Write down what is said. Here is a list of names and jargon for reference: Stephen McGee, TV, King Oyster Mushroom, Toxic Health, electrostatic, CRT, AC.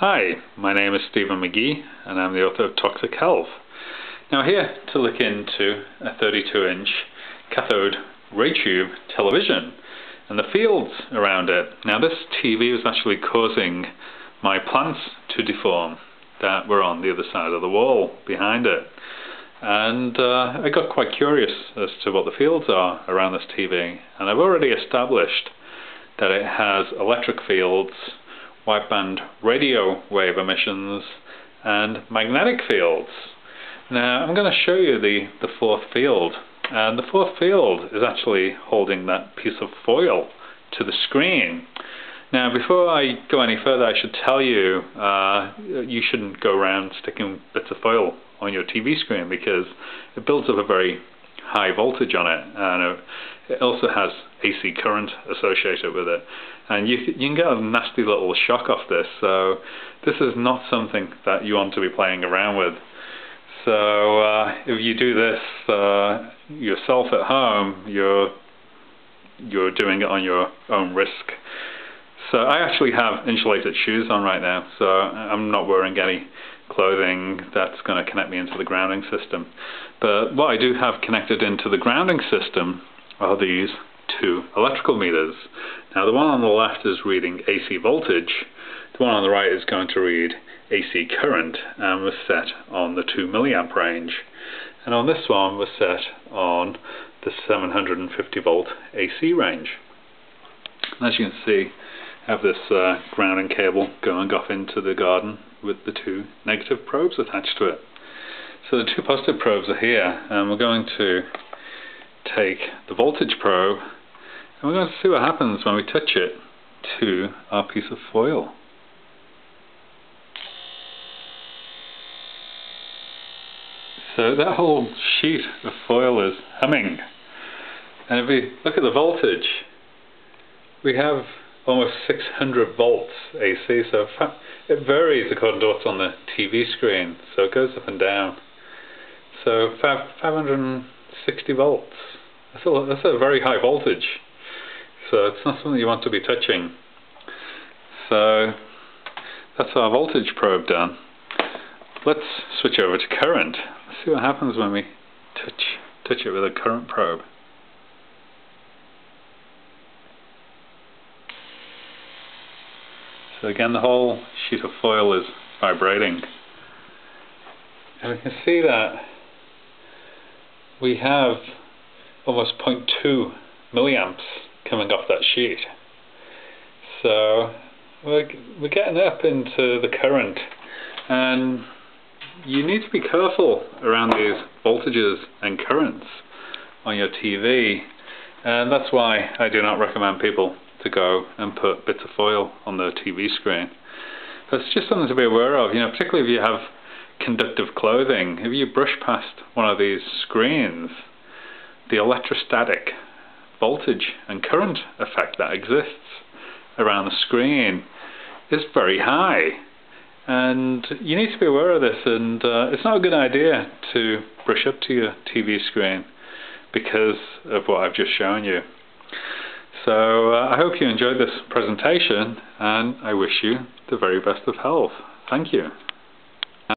Hi, my name is Stephen McGee and I'm the author of Toxic Health. Now here to look into a 32-inch cathode ray tube television and the fields around it. Now this TV was actually causing my plants to deform that were on the other side of the wall behind it. And I got quite curious as to what the fields are around this TV, and I've already established that it has electric fields, wideband radio wave emissions and magnetic fields. Now I'm going to show you the fourth field, and the fourth field is actually holding that piece of foil to the screen. Now before I go any further, I should tell you you shouldn't go around sticking bits of foil on your TV screen because it builds up a very high voltage on it, and it also has AC current associated with it, and you can get a nasty little shock off this, so this is not something that you want to be playing around with. So if you do this yourself at home, you're doing it on your own risk. So I actually have insulated shoes on right now, so I'm not wearing any clothing that's going to connect me into the grounding system. But what I do have connected into the grounding system are these two electrical meters. Now the one on the left is reading AC voltage, the one on the right is going to read AC current, and was set on the 2 milliamp range. And on this one was set on the 750 volt AC range. And as you can see, I have this grounding cable going off into the garden with the two negative probes attached to it. So the two positive probes are here, and we're going to take the voltage probe and we're going to see what happens when we touch it to our piece of foil. So that whole sheet of foil is humming, and if we look at the voltage, we have almost 600 volts AC, so it varies according to what's on the TV screen, so it goes up and down. So 560 volts, that's a very high voltage, so it's not something you want to be touching. So that's our voltage probe done. Let's switch over to current. Let's see what happens when we touch it with a current probe. So again, the whole sheet of foil is vibrating, and we can see that we have almost 0.2 milliamps coming off that sheet. So we're getting up into the current, and you need to be careful around these voltages and currents on your TV, and that's why I do not recommend people to go and put bits of foil on the TV screen. But it's just something to be aware of, you know, particularly if you have conductive clothing. If you brush past one of these screens, the electrostatic voltage and current effect that exists around the screen is very high, and you need to be aware of this. And it's not a good idea to brush up to your TV screen because of what I've just shown you. So I hope you enjoyed this presentation, and I wish you the very best of health. Thank you.